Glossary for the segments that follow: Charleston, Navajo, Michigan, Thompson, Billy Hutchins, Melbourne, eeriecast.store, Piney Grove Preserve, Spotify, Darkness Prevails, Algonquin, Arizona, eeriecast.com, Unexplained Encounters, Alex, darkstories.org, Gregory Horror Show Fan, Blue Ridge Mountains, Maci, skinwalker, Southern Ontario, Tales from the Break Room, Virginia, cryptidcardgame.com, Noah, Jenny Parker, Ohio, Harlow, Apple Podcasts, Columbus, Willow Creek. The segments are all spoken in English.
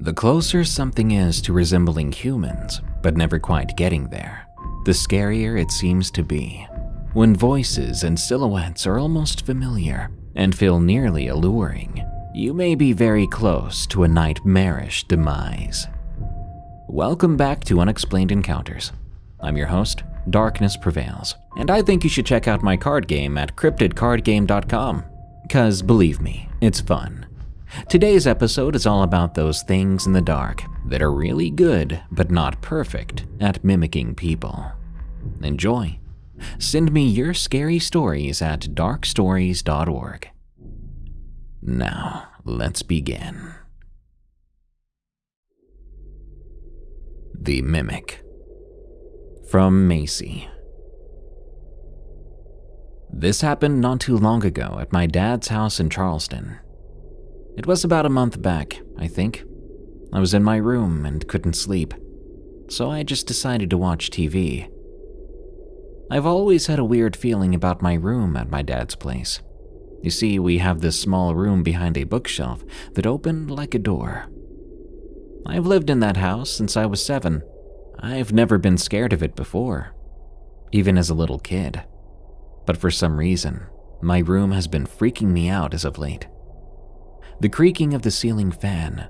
The closer something is to resembling humans, but never quite getting there, the scarier it seems to be. When voices and silhouettes are almost familiar and feel nearly alluring, you may be very close to a nightmarish demise. Welcome back to Unexplained Encounters. I'm your host, Darkness Prevails, and I think you should check out my card game at cryptidcardgame.com, cause believe me, it's fun. Today's episode is all about those things in the dark that are really good, but not perfect, at mimicking people. Enjoy. Send me your scary stories at darkstories.org. Now, let's begin. The Mimic. From Maci. This happened not too long ago at my dad's house in Charleston. It was about a month back, I think. I was in my room and couldn't sleep, so I just decided to watch TV. I've always had a weird feeling about my room at my dad's place. You see, we have this small room behind a bookshelf that opened like a door. I've lived in that house since I was 7. I've never been scared of it before, even as a little kid. But for some reason, my room has been freaking me out as of late. The creaking of the ceiling fan,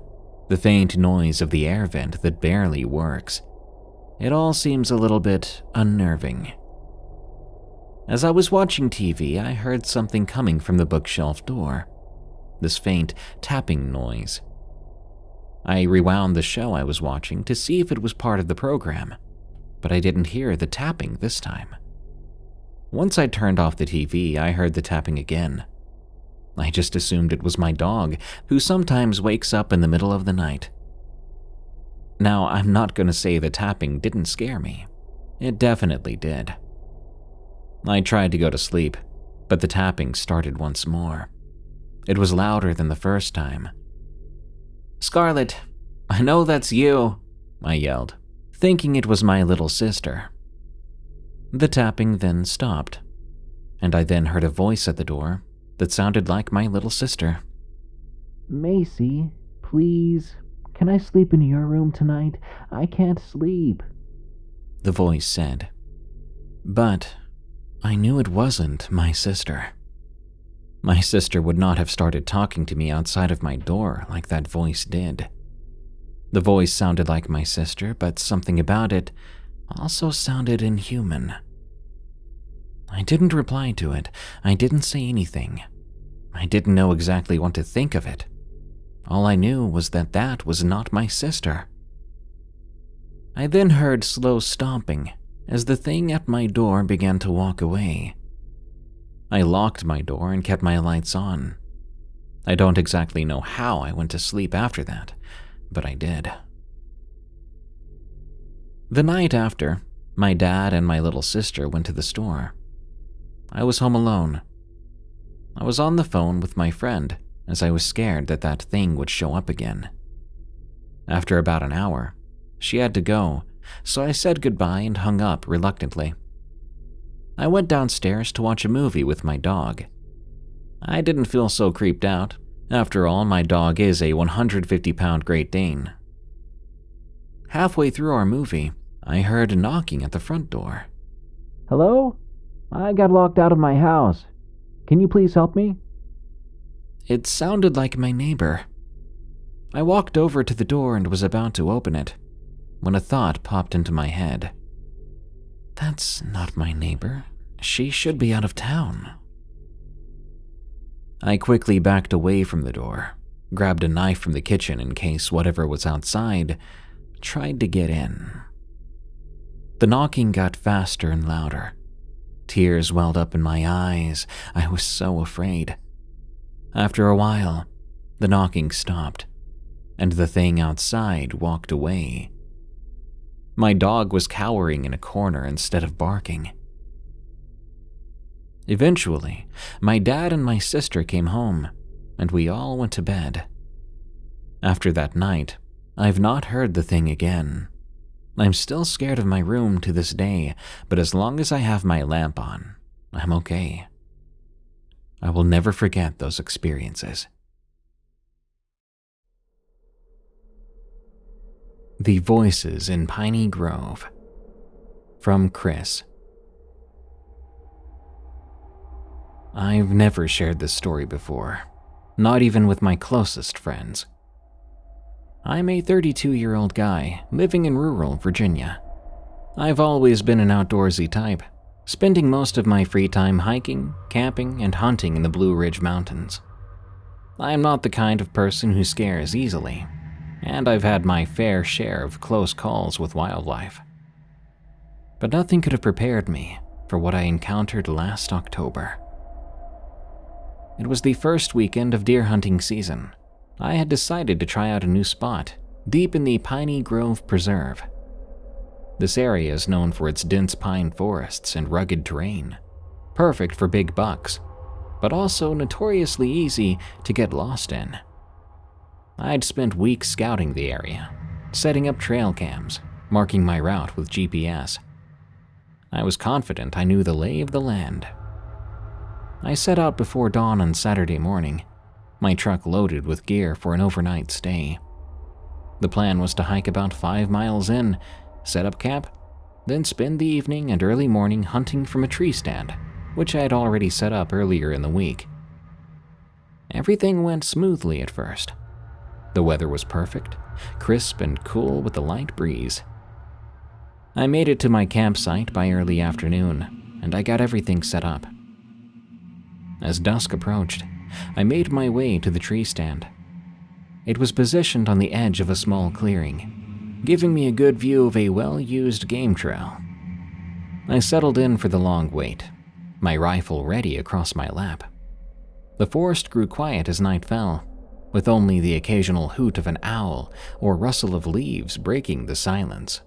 the faint noise of the air vent that barely works. It all seems a little bit unnerving. As I was watching TV, I heard something coming from the bookshelf door, this faint tapping noise. I rewound the show I was watching to see if it was part of the program, but I didn't hear the tapping this time. Once I turned off the TV, I heard the tapping again. I just assumed it was my dog, who sometimes wakes up in the middle of the night. Now, I'm not going to say the tapping didn't scare me. It definitely did. I tried to go to sleep, but the tapping started once more. It was louder than the first time. "Scarlett, I know that's you," I yelled, thinking it was my little sister. The tapping then stopped, and I then heard a voice at the door that sounded like my little sister. "Maci, please, can I sleep in your room tonight? I can't sleep," the voice said. But I knew it wasn't my sister. My sister would not have started talking to me outside of my door like that voice did. The voice sounded like my sister, but something about it also sounded inhuman. I didn't reply to it. I didn't say anything. I didn't know exactly what to think of it. All I knew was that that was not my sister. I then heard slow stomping as the thing at my door began to walk away. I locked my door and kept my lights on. I don't exactly know how I went to sleep after that, but I did. The night after, my dad and my little sister went to the store. I was home alone. I was on the phone with my friend, as I was scared that that thing would show up again. After about an hour, she had to go, so I said goodbye and hung up reluctantly. I went downstairs to watch a movie with my dog. I didn't feel so creeped out. After all, my dog is a 150-pound Great Dane. Halfway through our movie, I heard knocking at the front door. "Hello? I got locked out of my house. Can you please help me?" It sounded like my neighbor. I walked over to the door and was about to open it, when a thought popped into my head. That's not my neighbor. She should be out of town. I quickly backed away from the door, grabbed a knife from the kitchen in case whatever was outside tried to get in. The knocking got faster and louder. Tears welled up in my eyes. I was so afraid. After a while, the knocking stopped, and the thing outside walked away. My dog was cowering in a corner instead of barking. Eventually, my dad and my sister came home, and we all went to bed. After that night, I've not heard the thing again. I'm still scared of my room to this day, but as long as I have my lamp on, I'm okay. I will never forget those experiences. The Voices in Piney Grove, from Chris. I've never shared this story before, not even with my closest friends. I'm a 32-year-old guy living in rural Virginia. I've always been an outdoorsy type, spending most of my free time hiking, camping, and hunting in the Blue Ridge Mountains. I'm not the kind of person who scares easily, and I've had my fair share of close calls with wildlife. But nothing could have prepared me for what I encountered last October. It was the first weekend of deer hunting season. I had decided to try out a new spot, deep in the Piney Grove Preserve. This area is known for its dense pine forests and rugged terrain, perfect for big bucks, but also notoriously easy to get lost in. I'd spent weeks scouting the area, setting up trail cams, marking my route with GPS. I was confident I knew the lay of the land. I set out before dawn on Saturday morning, my truck loaded with gear for an overnight stay. The plan was to hike about 5 miles in, set up camp, then spend the evening and early morning hunting from a tree stand, which I had already set up earlier in the week. Everything went smoothly at first. The weather was perfect, crisp and cool with a light breeze. I made it to my campsite by early afternoon, and I got everything set up. As dusk approached, I made my way to the tree stand. It was positioned on the edge of a small clearing, giving me a good view of a well-used game trail. I settled in for the long wait, my rifle ready across my lap. The forest grew quiet as night fell, with only the occasional hoot of an owl or rustle of leaves breaking the silence.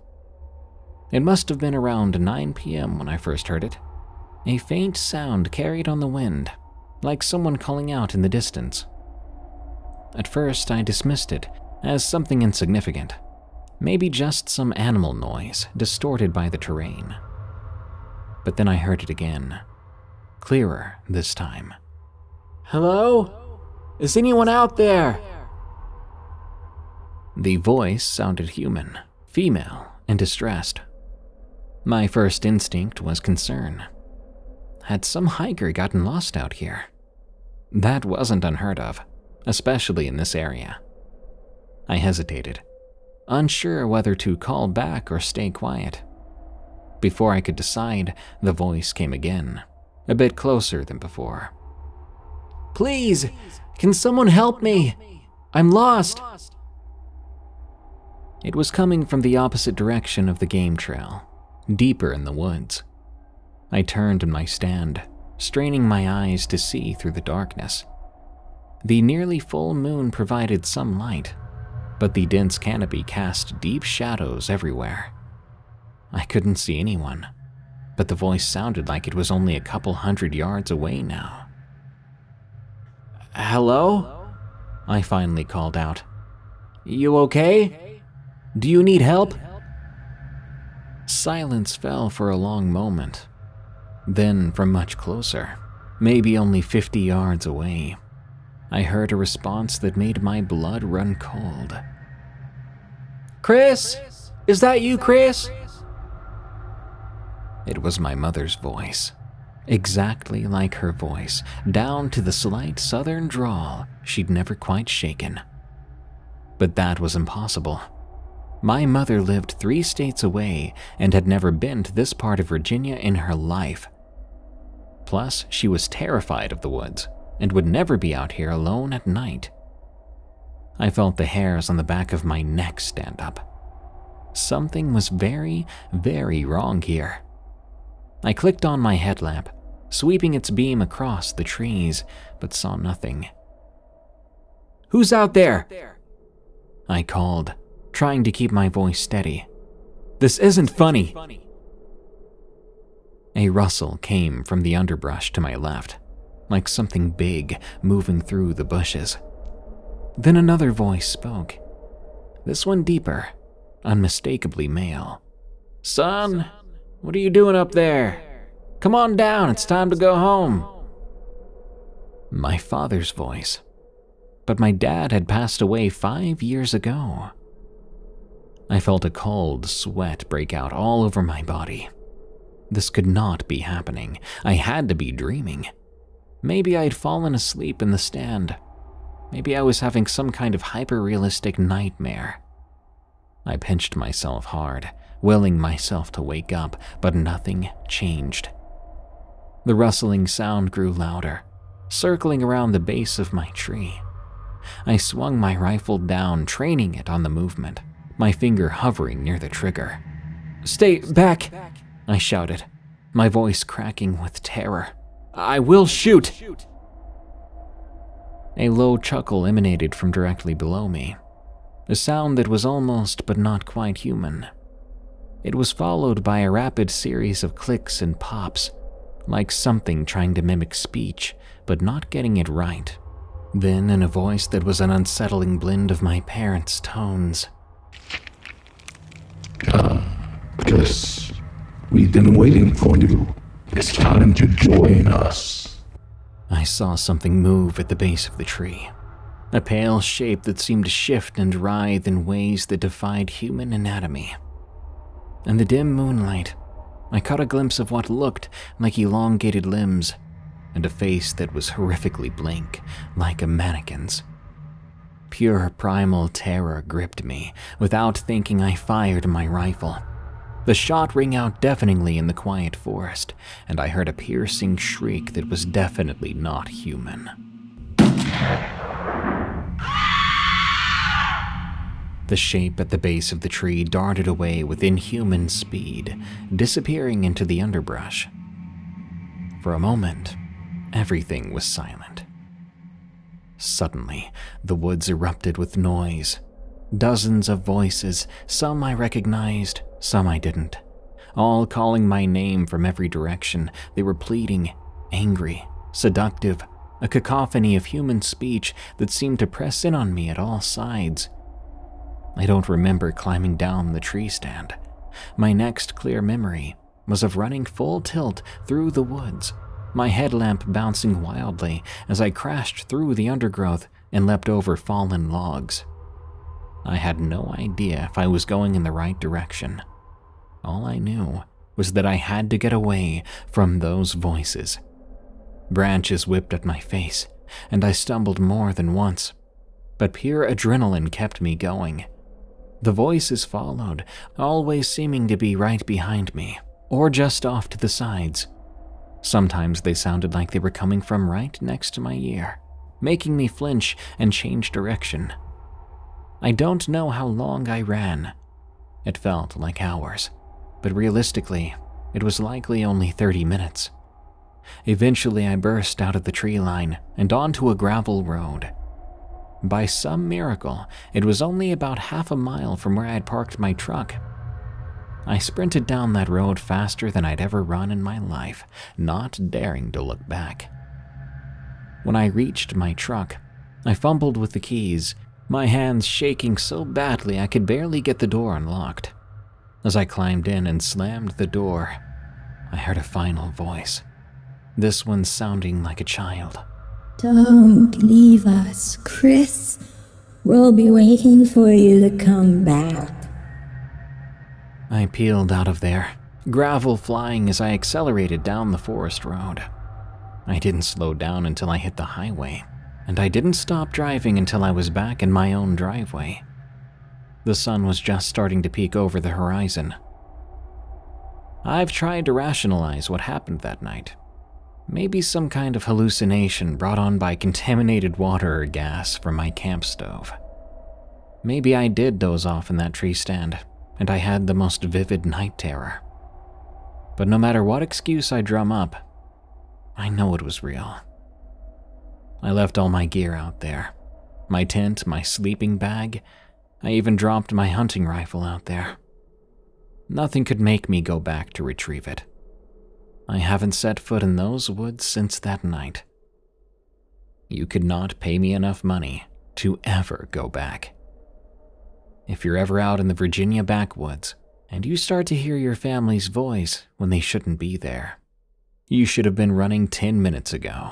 It must have been around 9 p.m. when I first heard it. A faint sound carried on the wind, like someone calling out in the distance. At first, I dismissed it as something insignificant, maybe just some animal noise distorted by the terrain. But then I heard it again, clearer this time. "Hello? Is anyone out there?" The voice sounded human, female, and distressed. My first instinct was concern. Had some hiker gotten lost out here? That wasn't unheard of, especially in this area. I hesitated, unsure whether to call back or stay quiet. Before I could decide, the voice came again, a bit closer than before. "Please, can someone help me? I'm lost." It was coming from the opposite direction of the game trail, deeper in the woods. I turned in my stand, straining my eyes to see through the darkness. The nearly full moon provided some light, but the dense canopy cast deep shadows everywhere. I couldn't see anyone, but the voice sounded like it was only a couple hundred yards away now. "Hello?" I finally called out. "You okay? Do you need help?" Silence fell for a long moment. Then, from much closer, maybe only 50 yards away, I heard a response that made my blood run cold. "Chris? Is that you, Chris?" It was my mother's voice, exactly like her voice, down to the slight southern drawl she'd never quite shaken. But that was impossible. My mother lived 3 states away and had never been to this part of Virginia in her life. Plus, she was terrified of the woods and would never be out here alone at night. I felt the hairs on the back of my neck stand up. Something was very, very wrong here. I clicked on my headlamp, sweeping its beam across the trees, but saw nothing. "Who's out there?" I called, trying to keep my voice steady. "This isn't funny." A rustle came from the underbrush to my left, like something big moving through the bushes. Then another voice spoke, this one deeper, unmistakably male. "Son, what are you doing up there? Come on down, it's time to go home." My father's voice, but my dad had passed away 5 years ago. I felt a cold sweat break out all over my body. This could not be happening. I had to be dreaming. Maybe I'd fallen asleep in the stand. Maybe I was having some kind of hyper-realistic nightmare. I pinched myself hard, willing myself to wake up, but nothing changed. The rustling sound grew louder, circling around the base of my tree. I swung my rifle down, training it on the movement, my finger hovering near the trigger. "Stay back!" I shouted, my voice cracking with terror. "I will shoot!" A low chuckle emanated from directly below me, a sound that was almost but not quite human. It was followed by a rapid series of clicks and pops, like something trying to mimic speech but not getting it right. Then, in a voice that was an unsettling blend of my parents' tones, "Come, Chris. We've been waiting for you. It's time to join us." I saw something move at the base of the tree, a pale shape that seemed to shift and writhe in ways that defied human anatomy. In the dim moonlight, I caught a glimpse of what looked like elongated limbs and a face that was horrifically blank, like a mannequin's. Pure primal terror gripped me. Without thinking, I fired my rifle. The shot rang out deafeningly in the quiet forest, and I heard a piercing shriek that was definitely not human. The shape at the base of the tree darted away with inhuman speed, disappearing into the underbrush. For a moment, everything was silent. Suddenly, the woods erupted with noise. Dozens of voices, some I recognized, some I didn't, all calling my name from every direction. They were pleading, angry, seductive, a cacophony of human speech that seemed to press in on me at all sides. I don't remember climbing down the tree stand. My next clear memory was of running full tilt through the woods, my headlamp bouncing wildly as I crashed through the undergrowth and leapt over fallen logs. I had no idea if I was going in the right direction. All I knew was that I had to get away from those voices. Branches whipped at my face, and I stumbled more than once, but pure adrenaline kept me going. The voices followed, always seeming to be right behind me, or just off to the sides. Sometimes they sounded like they were coming from right next to my ear, making me flinch and change direction. I don't know how long I ran. It felt like hours, but realistically, it was likely only 30 minutes. Eventually, I burst out of the tree line and onto a gravel road. By some miracle, it was only about half a mile from where I had parked my truck. I sprinted down that road faster than I'd ever run in my life, not daring to look back. When I reached my truck, I fumbled with the keys, my hands shaking so badly I could barely get the door unlocked. As I climbed in and slammed the door, I heard a final voice, this one sounding like a child. "Don't leave us, Chris. We'll be waiting for you to come back." I peeled out of there, gravel flying as I accelerated down the forest road. I didn't slow down until I hit the highway, and I didn't stop driving until I was back in my own driveway. The sun was just starting to peek over the horizon. I've tried to rationalize what happened that night. Maybe some kind of hallucination brought on by contaminated water or gas from my camp stove. Maybe I did doze off in that tree stand, and I had the most vivid night terror. But no matter what excuse I drum up, I know it was real. I left all my gear out there, my tent, my sleeping bag. I even dropped my hunting rifle out there. Nothing could make me go back to retrieve it. I haven't set foot in those woods since that night. You could not pay me enough money to ever go back. If you're ever out in the Virginia backwoods and you start to hear your family's voice when they shouldn't be there, you should have been running 10 minutes ago.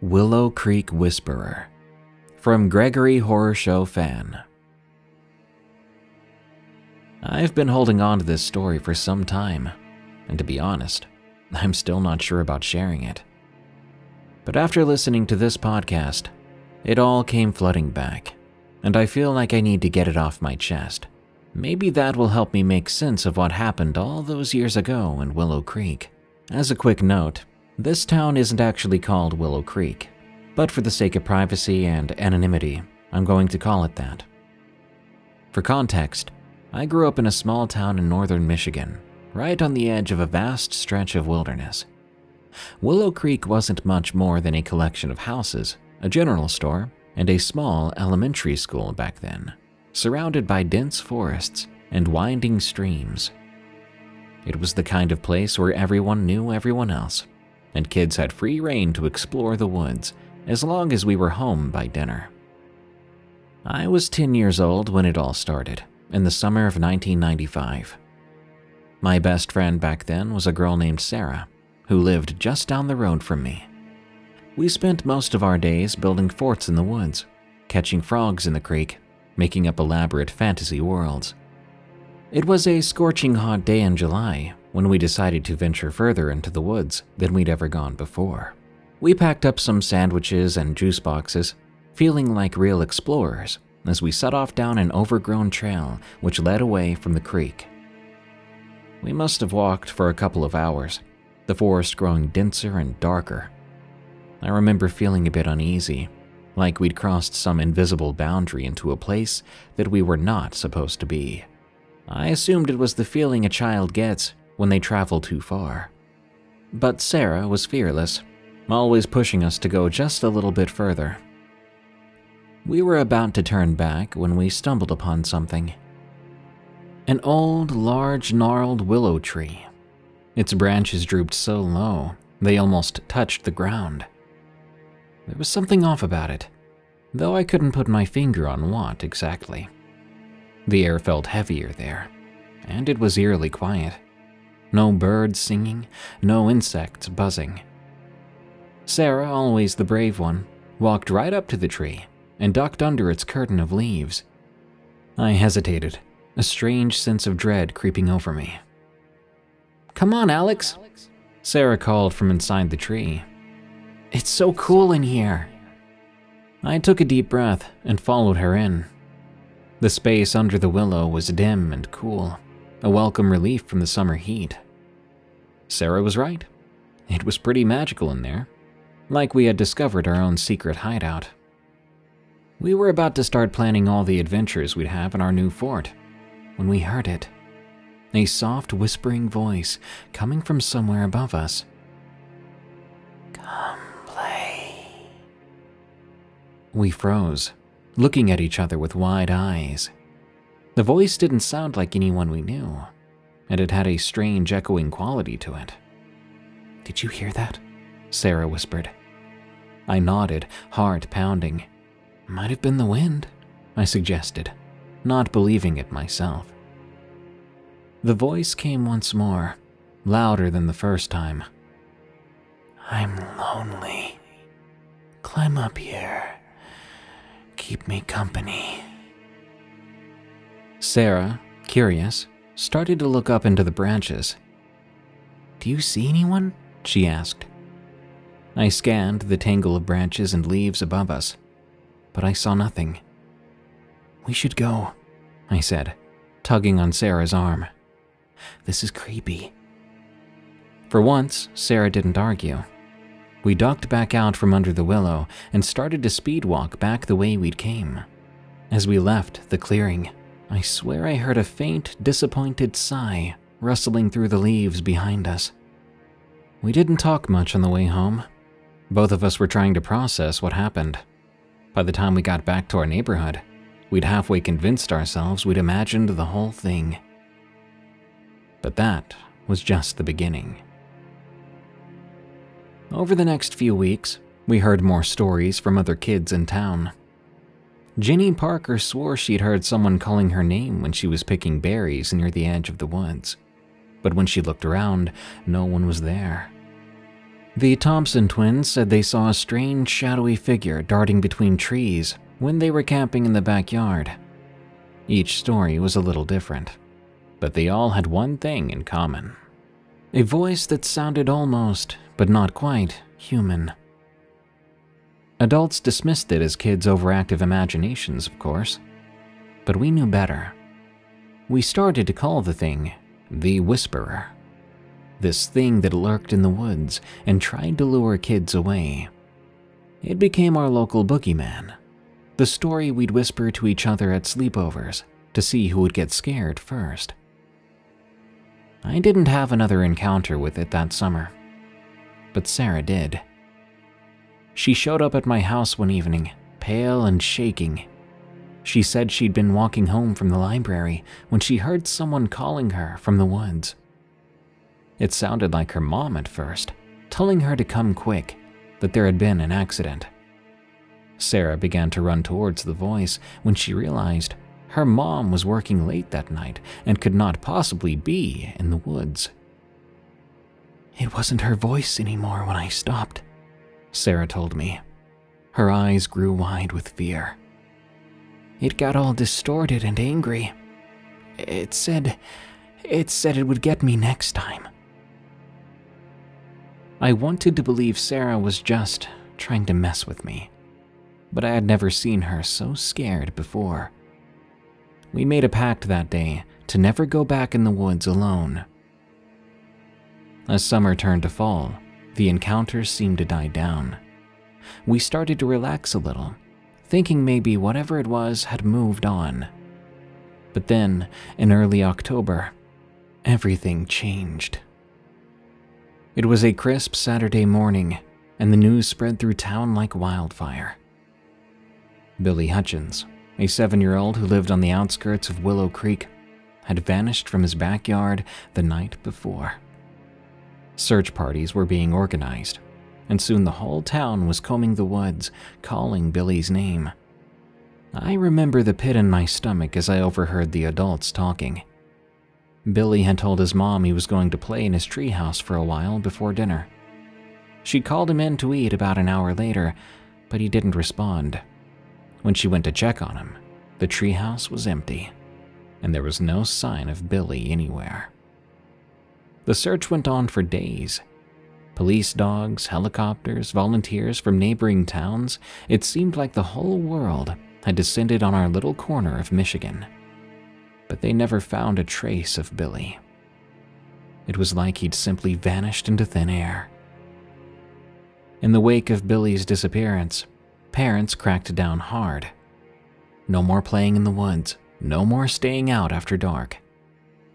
Willow Creek Whisperer from Gregory Horror Show Fan. I've been holding on to this story for some time, and to be honest, I'm still not sure about sharing it. But after listening to this podcast, it all came flooding back, and I feel like I need to get it off my chest. Maybe that will help me make sense of what happened all those years ago in Willow Creek. As a quick note, this town isn't actually called Willow Creek, but for the sake of privacy and anonymity, I'm going to call it that. For context, I grew up in a small town in northern Michigan, right on the edge of a vast stretch of wilderness. Willow Creek wasn't much more than a collection of houses, a general store, and a small elementary school back then, surrounded by dense forests and winding streams. It was the kind of place where everyone knew everyone else, and kids had free rein to explore the woods as long as we were home by dinner. I was 10 years old when it all started, in the summer of 1995. My best friend back then was a girl named Sarah, who lived just down the road from me. We spent most of our days building forts in the woods, catching frogs in the creek, making up elaborate fantasy worlds. It was a scorching hot day in July when we decided to venture further into the woods than we'd ever gone before. We packed up some sandwiches and juice boxes, feeling like real explorers as we set off down an overgrown trail which led away from the creek. We must have walked for a couple of hours, the forest growing denser and darker. I remember feeling a bit uneasy, like we'd crossed some invisible boundary into a place that we were not supposed to be. I assumed it was the feeling a child gets when they travel too far. But Sarah was fearless, always pushing us to go just a little bit further. We were about to turn back when we stumbled upon something. An old, large, gnarled willow tree. Its branches drooped so low, they almost touched the ground. There was something off about it, though I couldn't put my finger on what exactly. The air felt heavier there, and it was eerily quiet. No birds singing, no insects buzzing. Sarah, always the brave one, walked right up to the tree and ducked under its curtain of leaves. I hesitated, a strange sense of dread creeping over me. "Come on, Alex," Sarah called from inside the tree. "It's so cool in here." I took a deep breath and followed her in. The space under the willow was dim and cool, a welcome relief from the summer heat. Sarah was right. It was pretty magical in there, like we had discovered our own secret hideout. We were about to start planning all the adventures we'd have in our new fort when we heard it. A soft, whispering voice coming from somewhere above us. "Come play." We froze, looking at each other with wide eyes. The voice didn't sound like anyone we knew, and it had a strange echoing quality to it. "Did you hear that?" Sarah whispered. I nodded, heart pounding. "Might have been the wind," I suggested, not believing it myself. The voice came once more, louder than the first time. "I'm lonely. Climb up here. Keep me company." Sarah, curious, started to look up into the branches. "Do you see anyone?" she asked. I scanned the tangle of branches and leaves above us, but I saw nothing. "We should go," I said, tugging on Sarah's arm. "This is creepy." For once, Sarah didn't argue. We ducked back out from under the willow and started to speed walk back the way we'd came. As we left the clearing, I swear I heard a faint, disappointed sigh rustling through the leaves behind us. We didn't talk much on the way home. Both of us were trying to process what happened. By the time we got back to our neighborhood, we'd halfway convinced ourselves we'd imagined the whole thing. But that was just the beginning. Over the next few weeks, we heard more stories from other kids in town. Jenny Parker swore she'd heard someone calling her name when she was picking berries near the edge of the woods, but when she looked around, no one was there. The Thompson twins said they saw a strange, shadowy figure darting between trees when they were camping in the backyard. Each story was a little different, but they all had one thing in common. A voice that sounded almost, but not quite, human. Adults dismissed it as kids' overactive imaginations, of course, but we knew better. We started to call the thing the Whisperer, this thing that lurked in the woods and tried to lure kids away. It became our local boogeyman, the story we'd whisper to each other at sleepovers to see who would get scared first. I didn't have another encounter with it that summer, but Sarah did. She showed up at my house one evening, pale and shaking. She said she'd been walking home from the library when she heard someone calling her from the woods. It sounded like her mom at first, telling her to come quick, that there had been an accident. Sarah began to run towards the voice when she realized her mom was working late that night and could not possibly be in the woods. "It wasn't her voice anymore when I stopped," Sarah told me. Her eyes grew wide with fear. "It got all distorted and angry. It said it would get me next time." I wanted to believe Sarah was just trying to mess with me, but I had never seen her so scared before. We made a pact that day to never go back in the woods alone. As summer turned to fall, the encounters seemed to die down. We started to relax a little, thinking maybe whatever it was had moved on. But then, in early October, everything changed. It was a crisp Saturday morning, and the news spread through town like wildfire. Billy Hutchins, a 7-year-old who lived on the outskirts of Willow Creek, had vanished from his backyard the night before. Search parties were being organized, and soon the whole town was combing the woods, calling Billy's name. I remember the pit in my stomach as I overheard the adults talking. Billy had told his mom he was going to play in his treehouse for a while before dinner. She called him in to eat about an hour later, but he didn't respond. When she went to check on him, the treehouse was empty, and there was no sign of Billy anywhere. The search went on for days. Police dogs, helicopters, volunteers from neighboring towns, it seemed like the whole world had descended on our little corner of Michigan. But they never found a trace of Billy. It was like he'd simply vanished into thin air. In the wake of Billy's disappearance, parents cracked down hard. No more playing in the woods, no more staying out after dark.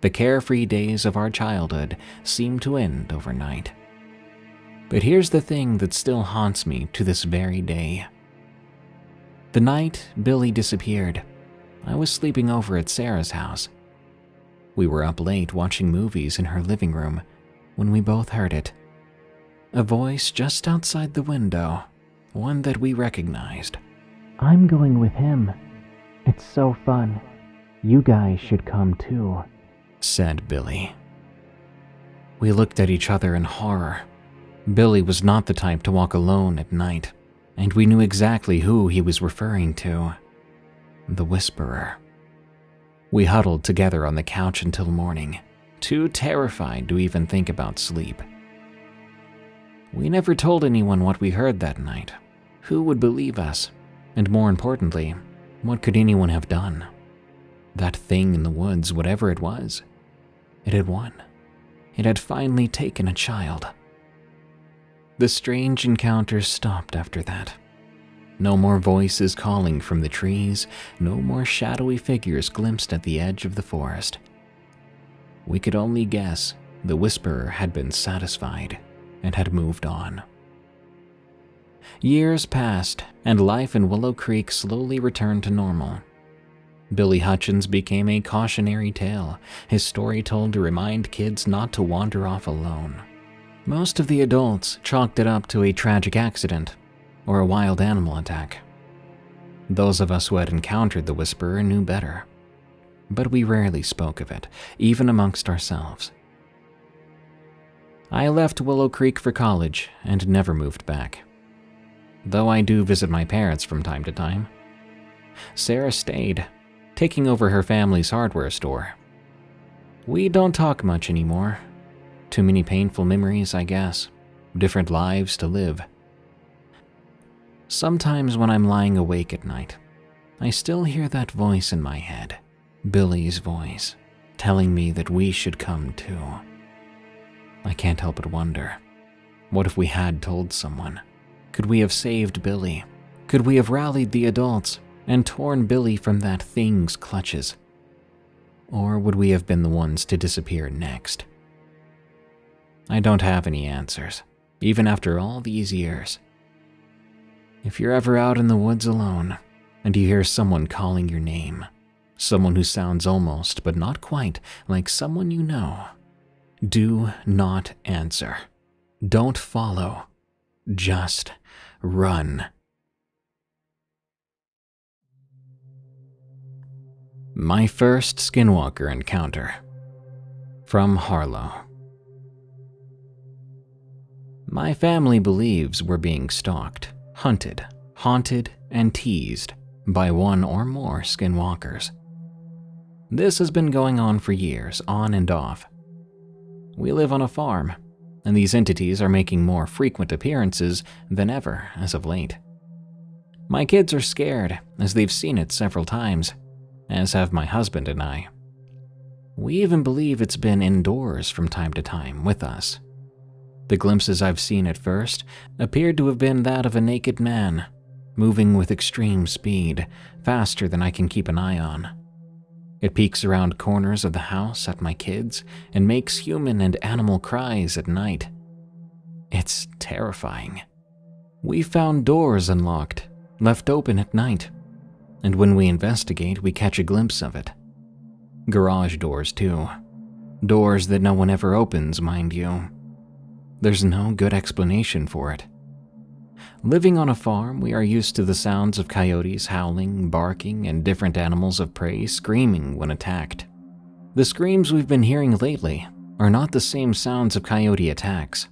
The carefree days of our childhood seemed to end overnight. But here's the thing that still haunts me to this very day. The night Billy disappeared, I was sleeping over at Sarah's house. We were up late watching movies in her living room when we both heard it. A voice just outside the window, one that we recognized. "I'm going with him. It's so fun. You guys should come too," said Billy. We looked at each other in horror. Billy was not the type to walk alone at night, and we knew exactly who he was referring to. The Whisperer. We huddled together on the couch until morning, too terrified to even think about sleep. We never told anyone what we heard that night. Who would believe us? And more importantly, what could anyone have done? That thing in the woods, whatever it was, it had won. It had finally taken a child. The strange encounters stopped after that. No more voices calling from the trees, no more shadowy figures glimpsed at the edge of the forest. We could only guess the Whisperer had been satisfied and had moved on. Years passed, and life in Willow Creek slowly returned to normal. Billy Hutchins became a cautionary tale, his story told to remind kids not to wander off alone. Most of the adults chalked it up to a tragic accident or a wild animal attack. Those of us who had encountered the Whisperer knew better, but we rarely spoke of it, even amongst ourselves. I left Willow Creek for college and never moved back. Though I do visit my parents from time to time, Sarah stayed, taking over her family's hardware store. We don't talk much anymore. Too many painful memories, I guess. Different lives to live. Sometimes when I'm lying awake at night, I still hear that voice in my head, Billy's voice, telling me that we should come too. I can't help but wonder, what if we had told someone? Could we have saved Billy? Could we have rallied the adults and torn Billy from that thing's clutches? Or would we have been the ones to disappear next? I don't have any answers, even after all these years. If you're ever out in the woods alone, and you hear someone calling your name, someone who sounds almost, but not quite, like someone you know, do not answer. Don't follow. Just run. My first skinwalker encounter. From Harlow. My family believes we're being stalked, hunted, haunted, and teased by one or more skinwalkers. This has been going on for years, on and off. We live on a farm, and these entities are making more frequent appearances than ever as of late. My kids are scared, as they've seen it several times, as have my husband and I. We even believe it's been indoors from time to time with us. The glimpses I've seen at first appeared to have been that of a naked man, moving with extreme speed, faster than I can keep an eye on. It peeks around corners of the house at my kids and makes human and animal cries at night. It's terrifying. We found doors unlocked, left open at night, and when we investigate, we catch a glimpse of it. Garage doors too. Doors that no one ever opens, mind you. There's no good explanation for it. Living on a farm, we are used to the sounds of coyotes howling, barking, and different animals of prey screaming when attacked. The screams we've been hearing lately are not the same sounds of coyote attacks.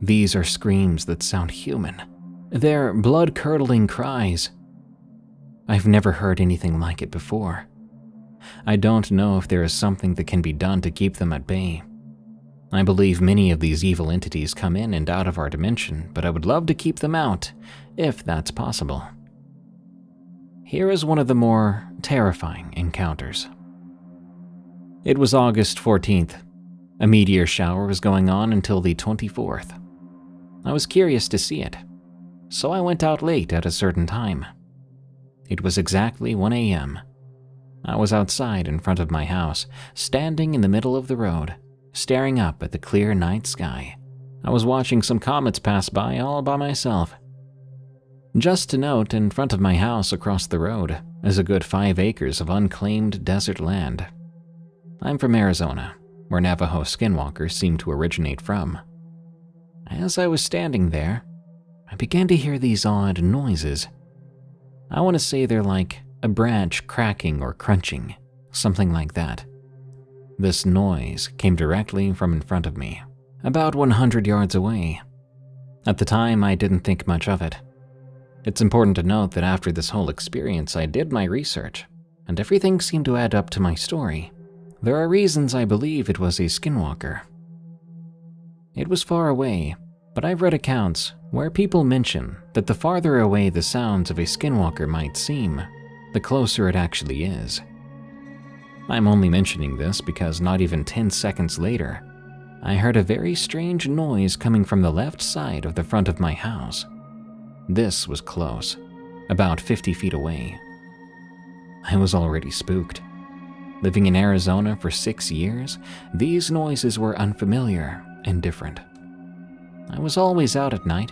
These are screams that sound human. They're blood-curdling cries. I've never heard anything like it before. I don't know if there is something that can be done to keep them at bay. I believe many of these evil entities come in and out of our dimension, but I would love to keep them out, if that's possible. Here is one of the more terrifying encounters. It was August 14th. A meteor shower was going on until the 24th. I was curious to see it, so I went out late at a certain time. It was exactly 1 a.m. I was outside in front of my house, standing in the middle of the road, staring up at the clear night sky. I was watching some comets pass by all by myself. Just to note, in front of my house across the road is a good 5 acres of unclaimed desert land. I'm from Arizona, where Navajo skinwalkers seem to originate from. As I was standing there, I began to hear these odd noises. I want to say they're like a branch cracking or crunching, something like that. This noise came directly from in front of me, about 100 yards away. At the time, I didn't think much of it. It's important to note that after this whole experience, I did my research, and everything seemed to add up to my story. There are reasons I believe it was a skinwalker. It was far away, but I've read accounts where people mention that the farther away the sounds of a skinwalker might seem, the closer it actually is. I'm only mentioning this because not even 10 seconds later, I heard a very strange noise coming from the left side of the front of my house. This was close, about 50 feet away. I was already spooked. Living in Arizona for 6 years, these noises were unfamiliar and different. I was always out at night,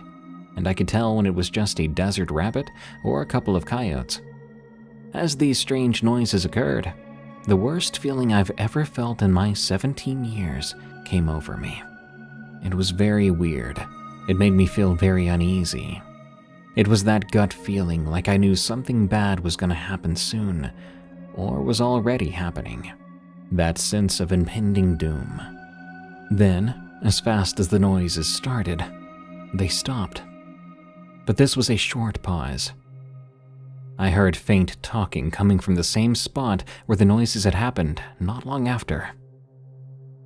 and I could tell when it was just a desert rabbit or a couple of coyotes. As these strange noises occurred, the worst feeling I've ever felt in my 17 years came over me. It was very weird. It made me feel very uneasy. It was that gut feeling like I knew something bad was going to happen soon, or was already happening. That sense of impending doom. Then, as fast as the noises started, they stopped. But this was a short pause. I heard faint talking coming from the same spot where the noises had happened not long after.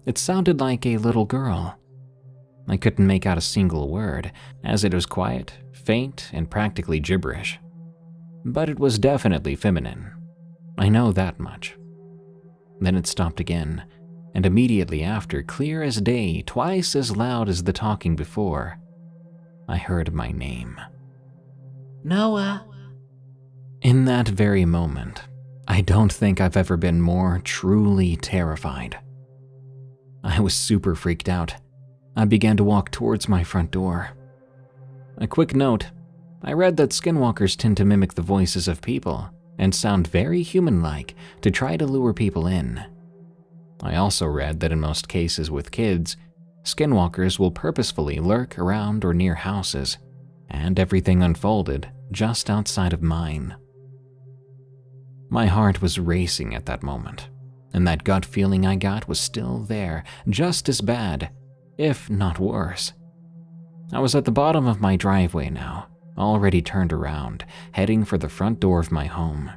It sounded like a little girl. I couldn't make out a single word, as it was quiet, faint, and practically gibberish. But it was definitely feminine. I know that much. Then it stopped again, and immediately after, clear as day, twice as loud as the talking before, I heard my name. Noah. In that very moment, I don't think I've ever been more truly terrified. I was super freaked out. I began to walk towards my front door. A quick note, I read that skinwalkers tend to mimic the voices of people and sound very human-like to try to lure people in. I also read that in most cases with kids, skinwalkers will purposefully lurk around or near houses, and everything unfolded just outside of mine. My heart was racing at that moment, and that gut feeling I got was still there, just as bad, if not worse. I was at the bottom of my driveway now, already turned around, heading for the front door of my home.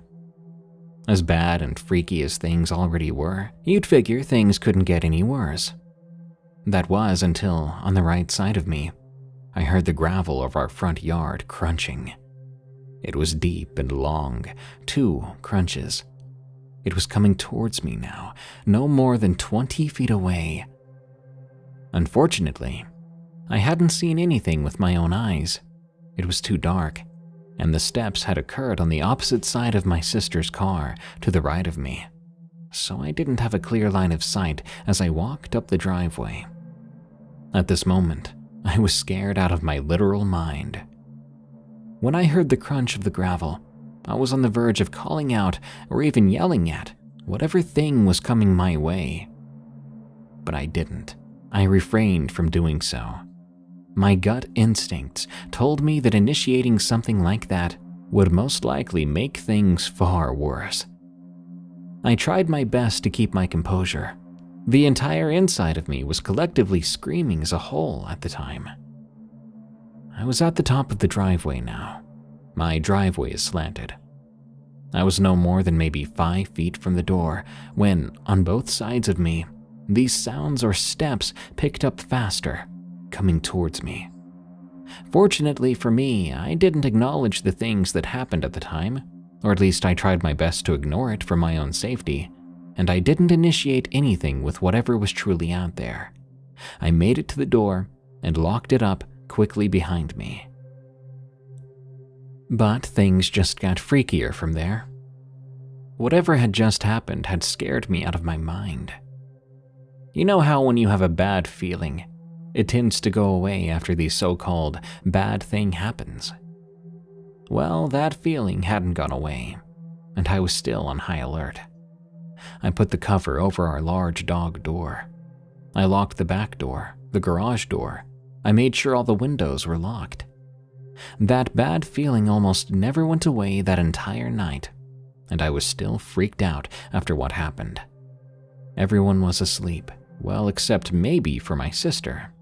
As bad and freaky as things already were, you'd figure things couldn't get any worse. That was until, on the right side of me, I heard the gravel of our front yard crunching. It was deep and long, two crunches. It was coming towards me now, no more than 20 feet away. Unfortunately, I hadn't seen anything with my own eyes. It was too dark, and the steps had occurred on the opposite side of my sister's car, to the right of me, so I didn't have a clear line of sight as I walked up the driveway. At this moment, I was scared out of my literal mind. When I heard the crunch of the gravel, I was on the verge of calling out or even yelling at whatever thing was coming my way. But I didn't. I refrained from doing so. My gut instincts told me that initiating something like that would most likely make things far worse. I tried my best to keep my composure. The entire inside of me was collectively screaming as a whole at the time. I was at the top of the driveway now. My driveway is slanted. I was no more than maybe 5 feet from the door when, on both sides of me, these sounds or steps picked up faster, coming towards me. Fortunately for me, I didn't acknowledge the things that happened at the time, or at least I tried my best to ignore it for my own safety, and I didn't initiate anything with whatever was truly out there. I made it to the door and locked it up quickly behind me. But things just got freakier from there. Whatever had just happened had scared me out of my mind. You know how when you have a bad feeling, it tends to go away after the so-called bad thing happens? Well, that feeling hadn't gone away, and I was still on high alert. I put the cover over our large dog door. I locked the back door, the garage door. I made sure all the windows were locked. That bad feeling almost never went away that entire night, and I was still freaked out after what happened. Everyone was asleep, well, except maybe for my sister.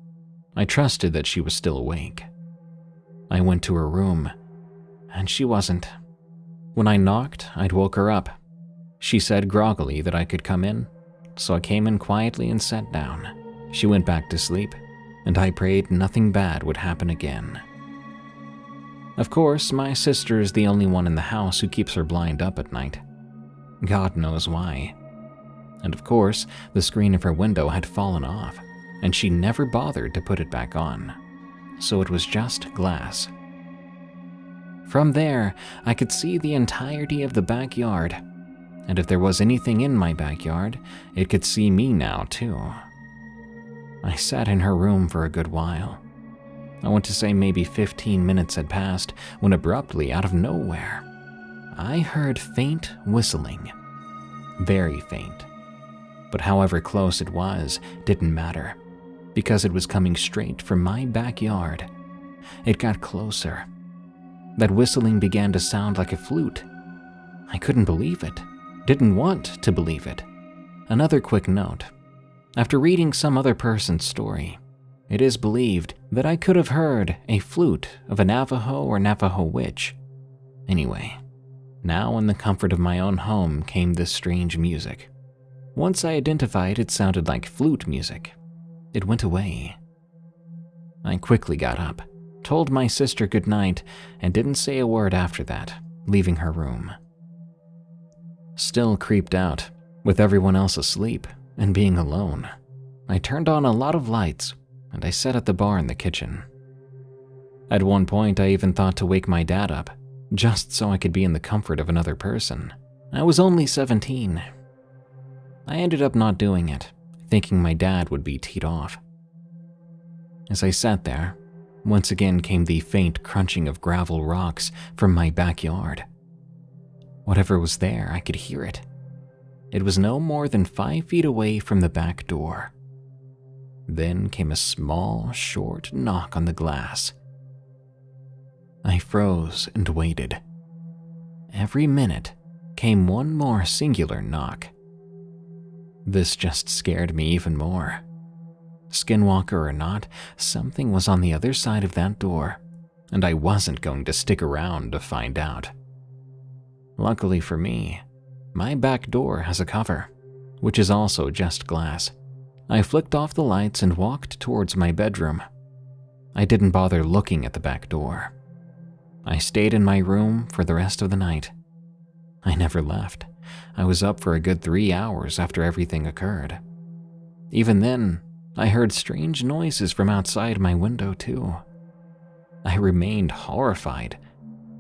I trusted that she was still awake. I went to her room, and she wasn't. When I knocked, I'd woke her up. She said groggily that I could come in, so I came in quietly and sat down. She went back to sleep, and I prayed nothing bad would happen again. Of course, my sister is the only one in the house who keeps her blind up at night. God knows why. And of course, the screen of her window had fallen off, and she never bothered to put it back on. So it was just glass. From there, I could see the entirety of the backyard, and if there was anything in my backyard, it could see me now too. I sat in her room for a good while. I want to say maybe 15 minutes had passed when abruptly, out of nowhere, I heard faint whistling. Very faint. But however close it was didn't matter, because it was coming straight from my backyard. It got closer. That whistling began to sound like a flute. I couldn't believe it. Didn't want to believe it. Another quick note. After reading some other person's story, it is believed that I could have heard a flute of a Navajo or Navajo witch. Anyway, Now, in the comfort of my own home, came this strange music. Once I identified it sounded like flute music. It went away. I quickly got up, told my sister goodnight, and didn't say a word after that, leaving her room. Still creeped out, with everyone else asleep and being alone, I turned on a lot of lights and I sat at the bar in the kitchen. At one point, I even thought to wake my dad up, just so I could be in the comfort of another person. I was only 17. I ended up not doing it, thinking my dad would be teed off. As I sat there, once again came the faint crunching of gravel rocks from my backyard. Whatever was there, I could hear it. It was no more than 5 feet away from the back door. Then came a small, short knock on the glass. I froze and waited. Every minute came one more singular knock. This just scared me even more. Skinwalker or not, something was on the other side of that door, and I wasn't going to stick around to find out. Luckily for me, my back door has a cover, which is also just glass. I flicked off the lights and walked towards my bedroom. I didn't bother looking at the back door. I stayed in my room for the rest of the night. I never left. I was up for a good 3 hours after everything occurred. Even then, I heard strange noises from outside my window too. I remained horrified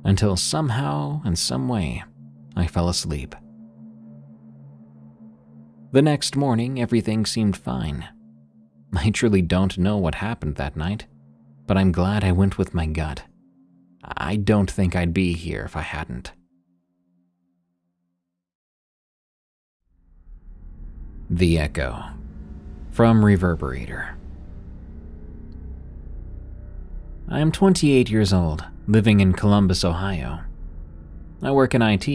until somehow and some way I fell asleep. The next morning, everything seemed fine. I truly don't know what happened that night, but I'm glad I went with my gut. I don't think I'd be here if I hadn't. The Echo, from Reverberator. I am 28 years old, living in Columbus, Ohio. I work in IT,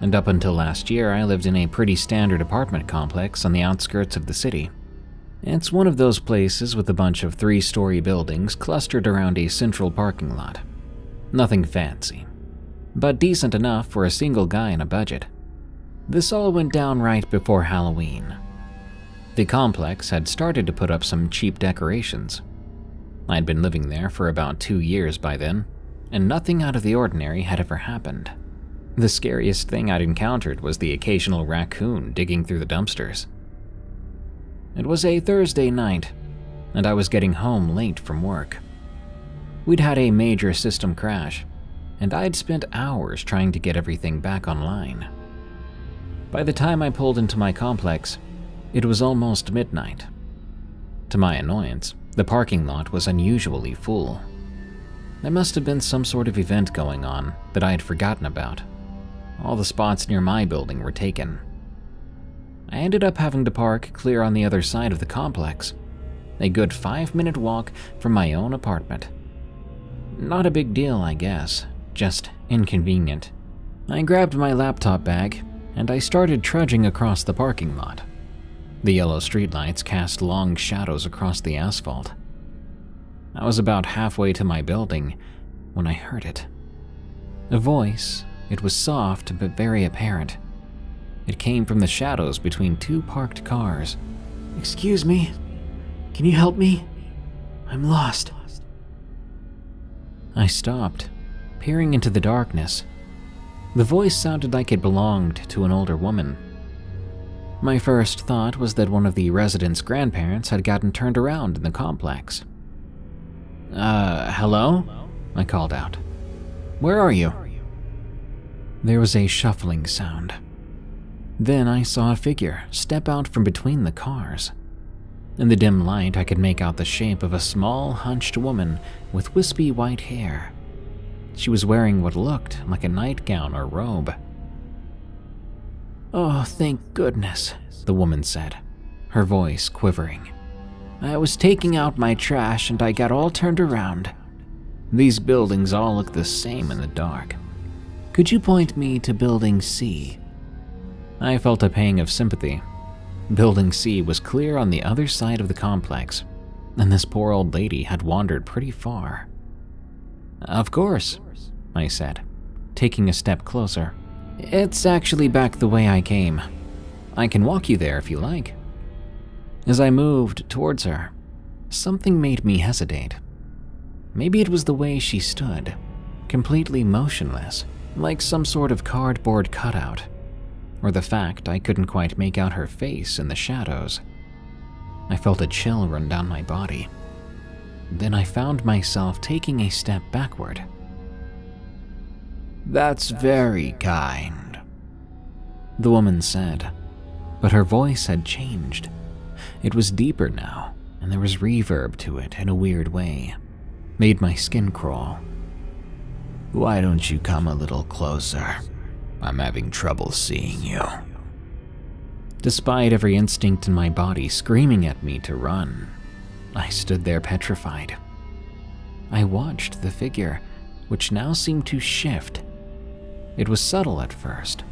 and up until last year I lived in a pretty standard apartment complex on the outskirts of the city. It's one of those places with a bunch of 3-story buildings clustered around a central parking lot. Nothing fancy, but decent enough for a single guy on a budget. This all went down right before Halloween. The complex had started to put up some cheap decorations. I'd been living there for about 2 years by then, and nothing out of the ordinary had ever happened. The scariest thing I'd encountered was the occasional raccoon digging through the dumpsters. It was a Thursday night, and I was getting home late from work. We'd had a major system crash, and I'd spent hours trying to get everything back online. By the time I pulled into my complex, it was almost midnight. To my annoyance, the parking lot was unusually full. There must have been some sort of event going on that I had forgotten about. All the spots near my building were taken. I ended up having to park clear on the other side of the complex, a good 5-minute walk from my own apartment. Not a big deal, I guess, just inconvenient. I grabbed my laptop bag and I started trudging across the parking lot. The yellow streetlights cast long shadows across the asphalt. I was about halfway to my building when I heard it. A voice, it was soft but very apparent. It came from the shadows between two parked cars. "Excuse me, can you help me? I'm lost." I stopped, peering into the darkness. The voice sounded like it belonged to an older woman. My first thought was that one of the residents' grandparents had gotten turned around in the complex. Hello? I called out. "Where are you?" There was a shuffling sound. Then I saw a figure step out from between the cars. In the dim light, I could make out the shape of a small, hunched woman with wispy white hair. She was wearing what looked like a nightgown or robe. "Oh, thank goodness," the woman said, her voice quivering. "I was taking out my trash and I got all turned around. These buildings all look the same in the dark. Could you point me to Building C?" I felt a pang of sympathy. Building C was clear on the other side of the complex, and this poor old lady had wandered pretty far. "Of course," I said, taking a step closer. It's actually back the way I came. I can walk you there if you like. As I moved towards her, something made me hesitate. Maybe it was the way she stood, completely motionless, like some sort of cardboard cutout, or the fact I couldn't quite make out her face in the shadows. I felt a chill run down my body. Then I found myself taking a step backward. "That's very kind," the woman said, but her voice had changed. It was deeper now, and there was reverb to it in a weird way. Made my skin crawl. "Why don't you come a little closer? I'm having trouble seeing you." Despite every instinct in my body screaming at me to run, I stood there petrified. I watched the figure, which now seemed to shift. It was subtle at first,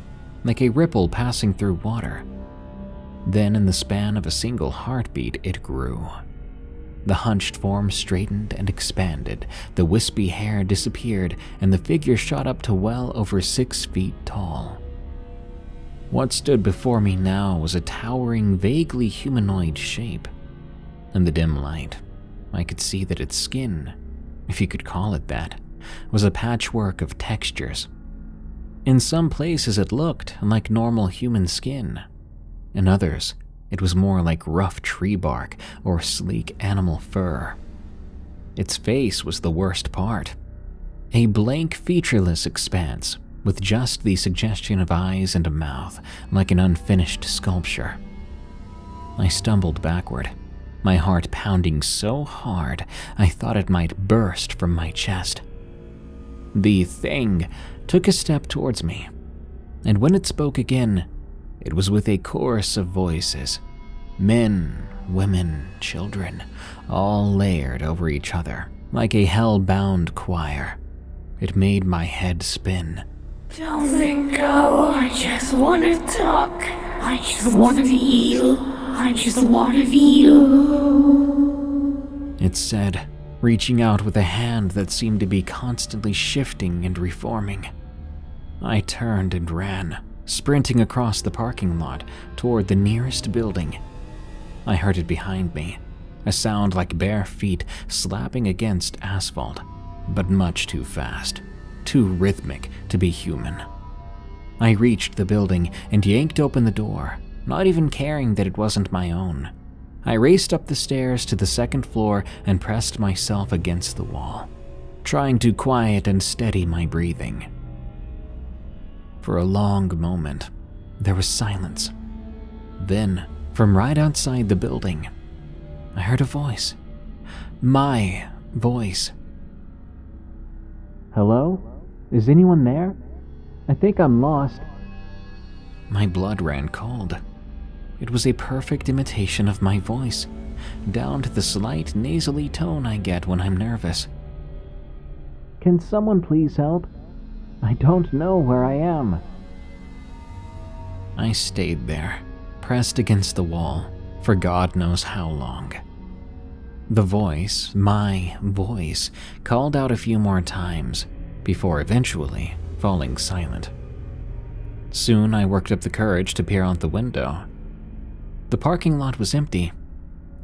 like a ripple passing through water. Then in the span of a single heartbeat, it grew. The hunched form straightened and expanded, the wispy hair disappeared, and the figure shot up to well over 6 feet tall. What stood before me now was a towering, vaguely humanoid shape. In the dim light, I could see that its skin, if you could call it that, was a patchwork of textures. In some places it looked like normal human skin. In others, it was more like rough tree bark or sleek animal fur. Its face was the worst part. A blank, featureless expanse with just the suggestion of eyes and a mouth, like an unfinished sculpture. I stumbled backward, my heart pounding so hard I thought it might burst from my chest. The thing took a step towards me, and when it spoke again, it was with a chorus of voices, men, women, children, all layered over each other, like a hell-bound choir. It made my head spin. "Don't let go, I just want to talk, I just want to feel, I just want to feel," it said, reaching out with a hand that seemed to be constantly shifting and reforming. I turned and ran, sprinting across the parking lot toward the nearest building. I heard it behind me, a sound like bare feet slapping against asphalt, but much too fast, too rhythmic to be human. I reached the building and yanked open the door, not even caring that it wasn't my own. I raced up the stairs to the second floor and pressed myself against the wall, trying to quiet and steady my breathing. For a long moment, there was silence. Then, from right outside the building, I heard a voice. My voice. "Hello? Is anyone there? I think I'm lost." My blood ran cold. It was a perfect imitation of my voice, down to the slight nasally tone I get when I'm nervous. "Can someone please help? I don't know where I am." I stayed there, pressed against the wall, for God knows how long. The voice, my voice, called out a few more times, before eventually falling silent. Soon I worked up the courage to peer out the window. The parking lot was empty,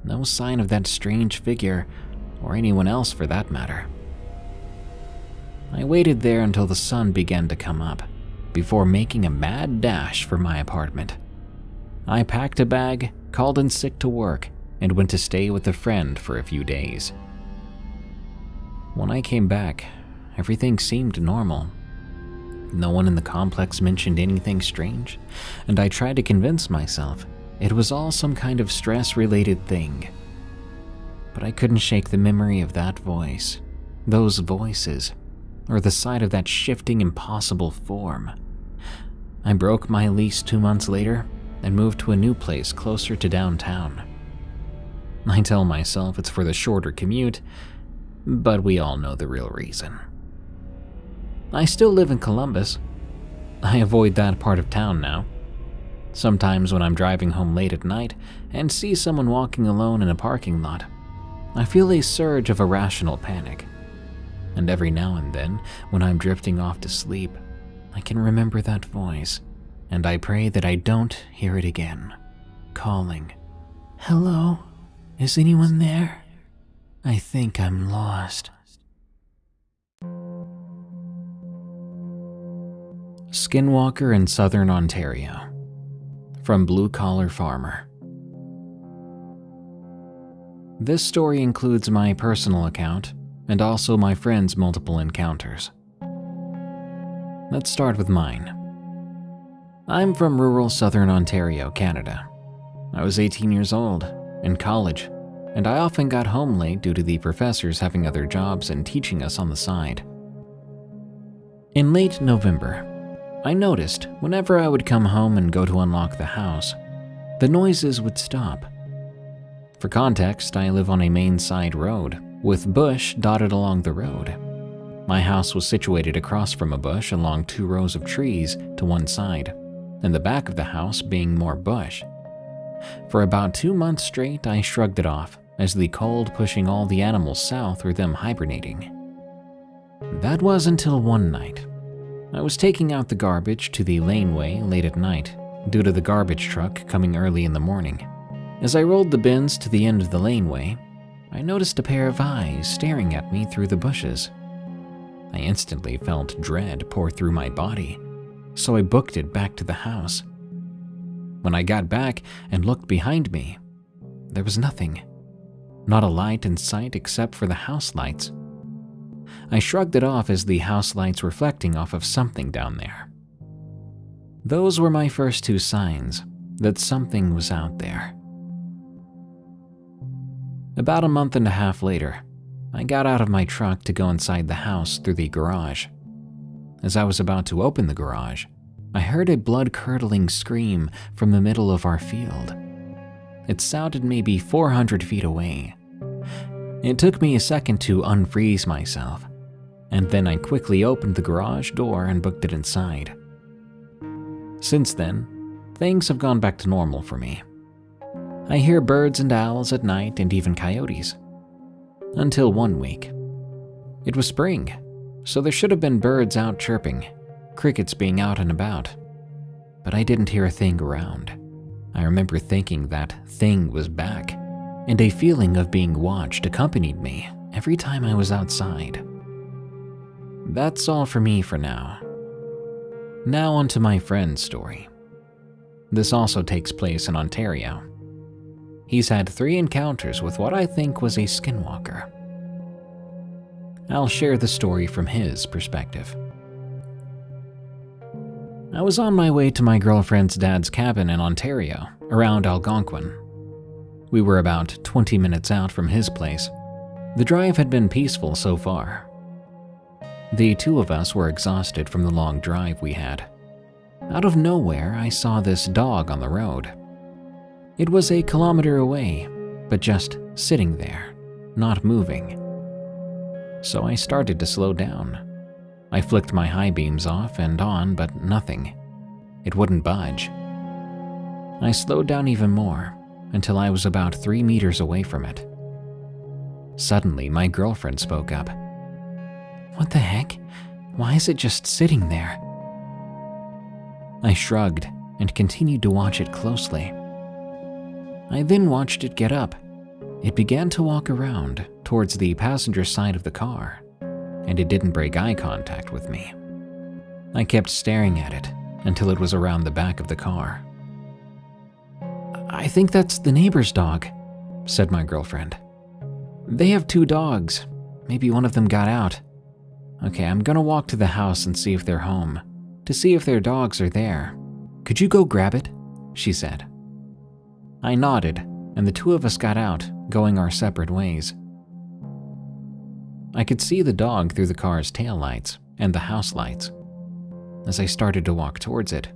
no sign of that strange figure, or anyone else for that matter. I waited there until the sun began to come up, before making a mad dash for my apartment. I packed a bag, called in sick to work, and went to stay with a friend for a few days. When I came back, everything seemed normal. No one in the complex mentioned anything strange, and I tried to convince myself it was all some kind of stress-related thing. But I couldn't shake the memory of that voice, those voices, or the sight of that shifting, impossible form. I broke my lease 2 months later and moved to a new place closer to downtown. I tell myself it's for the shorter commute, but we all know the real reason. I still live in Columbus. I avoid that part of town now. Sometimes when I'm driving home late at night and see someone walking alone in a parking lot, I feel a surge of irrational panic. And every now and then, when I'm drifting off to sleep, I can remember that voice, and I pray that I don't hear it again, calling, "Hello, is anyone there? I think I'm lost." Skinwalker in Southern Ontario, from Blue Collar Farmer. This story includes my personal account and also my friend's multiple encounters. Let's start with mine. I'm from rural Southern Ontario, Canada. I was 18 years old, in college, and I often got home late due to the professors having other jobs and teaching us on the side. In late November, I noticed whenever I would come home and go to unlock the house, the noises would stop. For context, I live on a main side road with bush dotted along the road. My house was situated across from a bush along 2 rows of trees to one side, and the back of the house being more bush. For about 2 months straight, I shrugged it off as the cold pushing all the animals south or them hibernating. That was until one night. I was taking out the garbage to the laneway late at night due to the garbage truck coming early in the morning. As I rolled the bins to the end of the laneway, I noticed a pair of eyes staring at me through the bushes. I instantly felt dread pour through my body, so I booked it back to the house. When I got back and looked behind me, there was nothing. Not a light in sight except for the house lights. I shrugged it off as the house lights reflecting off of something down there. Those were my first 2 signs that something was out there. About a month and a half later, I got out of my truck to go inside the house through the garage. As I was about to open the garage, I heard a blood-curdling scream from the middle of our field. It sounded maybe 400 feet away. It took me a second to unfreeze myself, and then I quickly opened the garage door and booked it inside. Since then, things have gone back to normal for me. I hear birds and owls at night and even coyotes. Until 1 week. It was spring, so there should have been birds out chirping, crickets being out and about, but I didn't hear a thing around. I remember thinking that thing was back, and a feeling of being watched accompanied me every time I was outside. That's all for me for now. Now onto my friend's story. This also takes place in Ontario. He's had 3 encounters with what I think was a skinwalker. I'll share the story from his perspective. I was on my way to my girlfriend's dad's cabin in Ontario, around Algonquin. We were about 20 minutes out from his place. The drive had been peaceful so far. The 2 of us were exhausted from the long drive we had. Out of nowhere, I saw this dog on the road. It was a kilometer away, but just sitting there, not moving. So I started to slow down. I flicked my high beams off and on, but nothing. It wouldn't budge. I slowed down even more, until I was about 3 meters away from it. Suddenly, my girlfriend spoke up. "What the heck? Why is it just sitting there?" I shrugged and continued to watch it closely. I then watched it get up. It began to walk around towards the passenger side of the car, and it didn't break eye contact with me. I kept staring at it until it was around the back of the car. "I think that's the neighbor's dog," said my girlfriend. "They have 2 dogs. Maybe one of them got out. Okay, I'm gonna walk to the house and see if they're home, to see if their dogs are there. Could you go grab it?" she said. I nodded, and the 2 of us got out, going our separate ways. I could see the dog through the car's taillights and the house lights. As I started to walk towards it,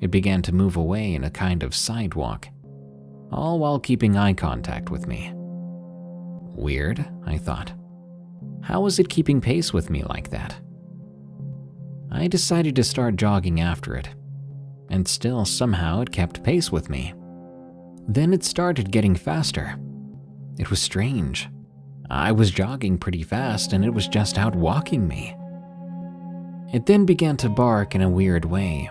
it began to move away in a kind of sidewalk, all while keeping eye contact with me. Weird, I thought. How was it keeping pace with me like that? I decided to start jogging after it, and still somehow it kept pace with me. Then it started getting faster. It was strange. I was jogging pretty fast and it was just out walking me. It then began to bark in a weird way.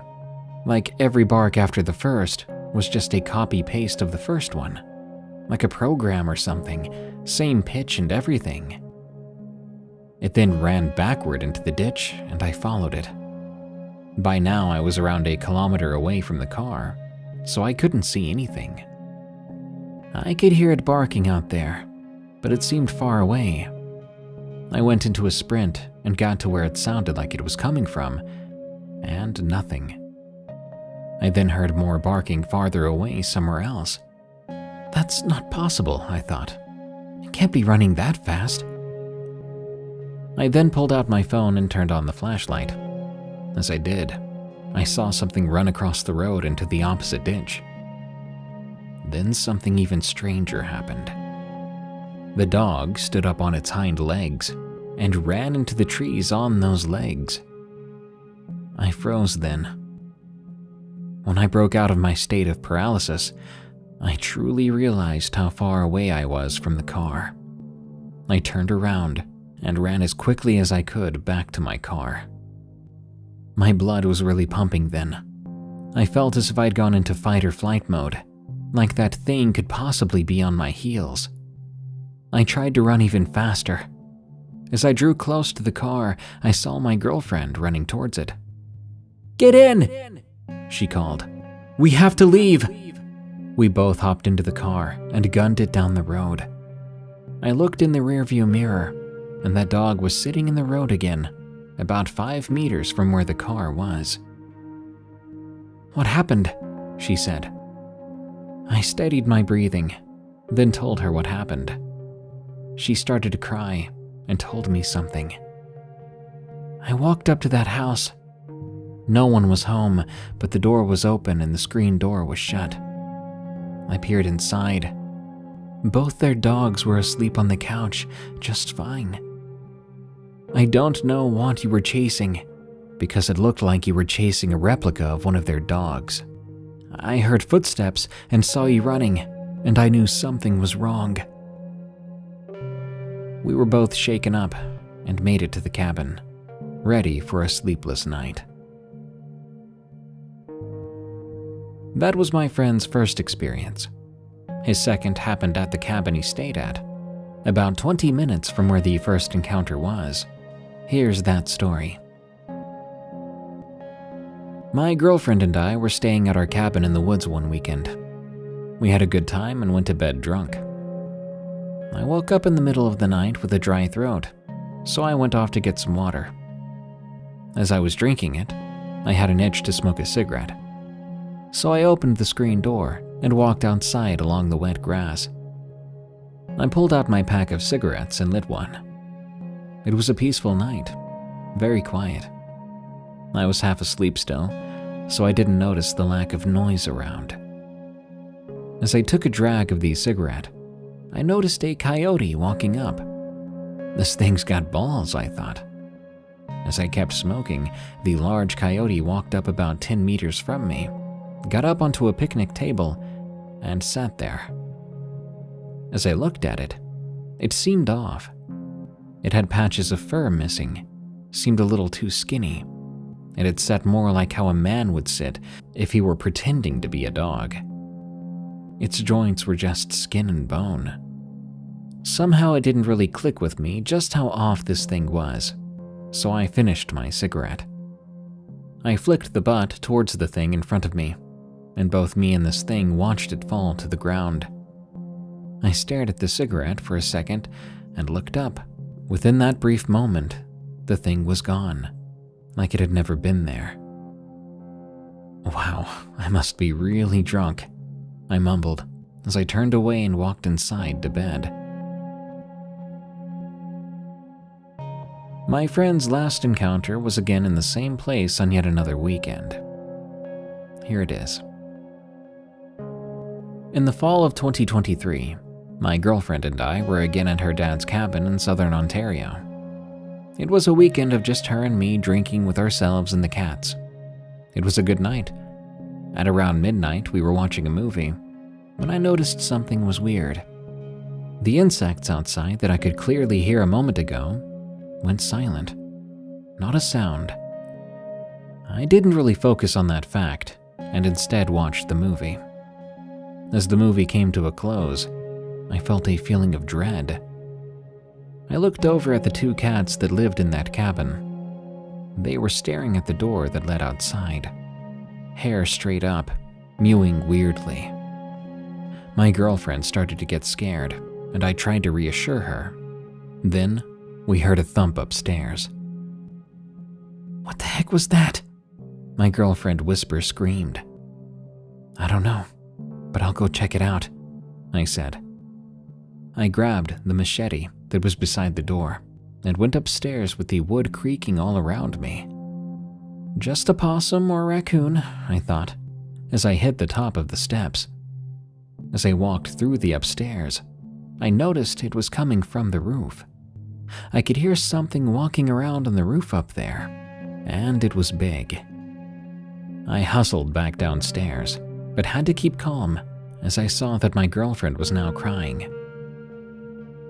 Like every bark after the first was just a copy-paste of the first one. Like a program or something, same pitch and everything. It then ran backward into the ditch, and I followed it. By now, I was around a kilometer away from the car, so I couldn't see anything. I could hear it barking out there, but it seemed far away. I went into a sprint and got to where it sounded like it was coming from, and nothing. I then heard more barking farther away somewhere else. That's not possible, I thought. It can't be running that fast. I then pulled out my phone and turned on the flashlight. As I did, I saw something run across the road into the opposite ditch. Then something even stranger happened. The dog stood up on its hind legs and ran into the trees on those legs. I froze then. When I broke out of my state of paralysis, I truly realized how far away I was from the car. I turned around and ran as quickly as I could back to my car. My blood was really pumping then. I felt as if I'd gone into fight or flight mode, like that thing could possibly be on my heels. I tried to run even faster. As I drew close to the car, I saw my girlfriend running towards it. "Get in!" she called. "We have to leave!" We both hopped into the car and gunned it down the road. I looked in the rearview mirror, and that dog was sitting in the road again, about 5 meters from where the car was. "What happened?" she said. I steadied my breathing, then told her what happened. She started to cry and told me something. I walked up to that house. No one was home, but the door was open and the screen door was shut. I peered inside. Both their dogs were asleep on the couch, just fine. I don't know what you were chasing, because it looked like you were chasing a replica of one of their dogs. I heard footsteps and saw you running, and I knew something was wrong. We were both shaken up and made it to the cabin, ready for a sleepless night. That was my friend's first experience. His second happened at the cabin he stayed at, about 20 minutes from where the first encounter was. Here's that story. My girlfriend and I were staying at our cabin in the woods one weekend. We had a good time and went to bed drunk. I woke up in the middle of the night with a dry throat, so I went off to get some water. As I was drinking it, I had an itch to smoke a cigarette. So I opened the screen door and walked outside along the wet grass. I pulled out my pack of cigarettes and lit one. It was a peaceful night, very quiet. I was half asleep still, so I didn't notice the lack of noise around. As I took a drag of the cigarette, I noticed a coyote walking up. This thing's got balls, I thought. As I kept smoking, the large coyote walked up about 10 meters from me, got up onto a picnic table, and sat there. As I looked at it, it seemed off. It had patches of fur missing, seemed a little too skinny, and it sat more like how a man would sit if he were pretending to be a dog. Its joints were just skin and bone. Somehow it didn't really click with me just how off this thing was, so I finished my cigarette. I flicked the butt towards the thing in front of me, and both me and this thing watched it fall to the ground. I stared at the cigarette for a second and looked up. Within that brief moment, the thing was gone, like it had never been there. "Wow, I must be really drunk," I mumbled as I turned away and walked inside to bed. My friend's last encounter was again in the same place on yet another weekend. Here it is. In the fall of 2023, my girlfriend and I were again at her dad's cabin in Southern Ontario. It was a weekend of just her and me drinking with ourselves and the cats. It was a good night. At around midnight, we were watching a movie when I noticed something was weird. The insects outside that I could clearly hear a moment ago went silent. Not a sound, I didn't really focus on that fact, and instead watched the movie. As the movie came to a close, I felt a feeling of dread. I looked over at the two cats that lived in that cabin. They were staring at the door that led outside, hair straight up, mewing weirdly. My girlfriend started to get scared, and I tried to reassure her. Then, we heard a thump upstairs. "What the heck was that?" my girlfriend whisper screamed. "I don't know, but I'll go check it out," I said. I grabbed the machete that was beside the door and went upstairs with the wood creaking all around me. Just a possum or raccoon, I thought, as I hit the top of the steps. As I walked through the upstairs, I noticed it was coming from the roof. I could hear something walking around on the roof up there, and it was big. I hustled back downstairs, but had to keep calm as I saw that my girlfriend was now crying.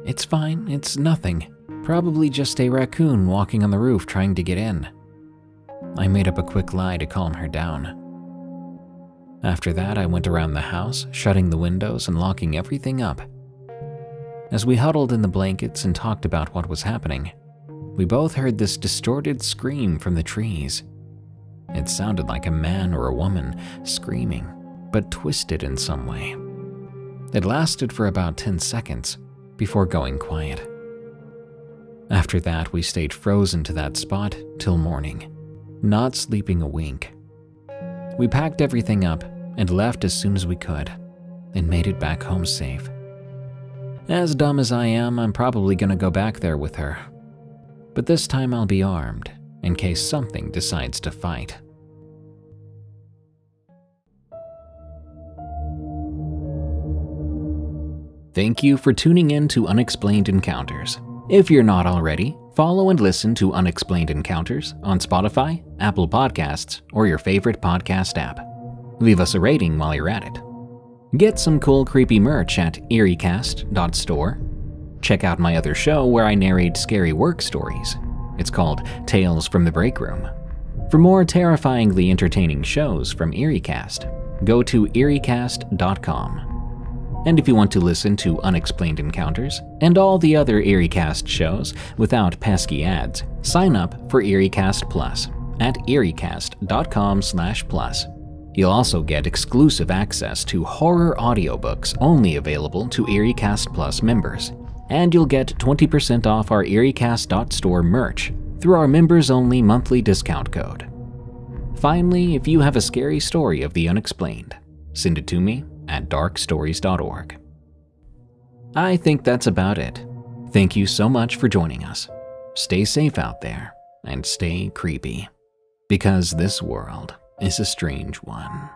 "It's fine, it's nothing. Probably just a raccoon walking on the roof trying to get in." I made up a quick lie to calm her down. After that, I went around the house, shutting the windows and locking everything up. As we huddled in the blankets and talked about what was happening, we both heard this distorted scream from the trees. It sounded like a man or a woman screaming, but twisted in some way. It lasted for about 10 seconds before going quiet. After that, we stayed frozen to that spot till morning, not sleeping a wink. We packed everything up and left as soon as we could, and made it back home safe. As dumb as I am, I'm probably gonna go back there with her. But this time I'll be armed, in case something decides to fight. Thank you for tuning in to Unexplained Encounters. If you're not already, follow and listen to Unexplained Encounters on Spotify, Apple Podcasts, or your favorite podcast app. Leave us a rating while you're at it. Get some cool creepy merch at eeriecast.store. Check out my other show where I narrate scary work stories. It's called Tales from the Break Room. For more terrifyingly entertaining shows from EerieCast, go to eeriecast.com. And if you want to listen to Unexplained Encounters and all the other EerieCast shows without pesky ads, sign up for EerieCast Plus at eeriecast.com/plus. You'll also get exclusive access to horror audiobooks only available to EerieCast Plus members. And you'll get 20% off our EerieCast.store merch through our members-only monthly discount code. Finally, if you have a scary story of the unexplained, send it to me at darkstories.org. I think that's about it. Thank you so much for joining us. Stay safe out there, and stay creepy, because this world is a strange one.